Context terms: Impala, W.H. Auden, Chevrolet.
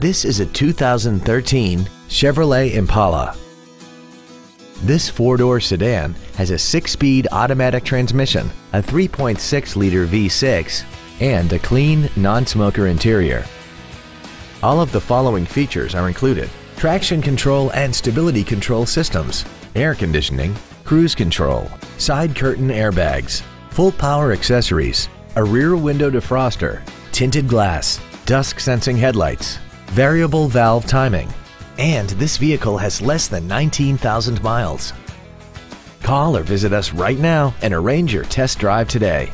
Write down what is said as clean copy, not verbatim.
This is a 2013 Chevrolet Impala. This four-door sedan has a six-speed automatic transmission, a 3.6-liter V6, and a clean, non-smoker interior. All of the following features are included: traction control and stability control systems, air conditioning, cruise control, side curtain airbags, full power accessories, a rear window defroster, tinted glass, dusk-sensing headlights, variable valve timing, and this vehicle has less than 19,000 miles. Call or visit us right now and arrange your test drive today.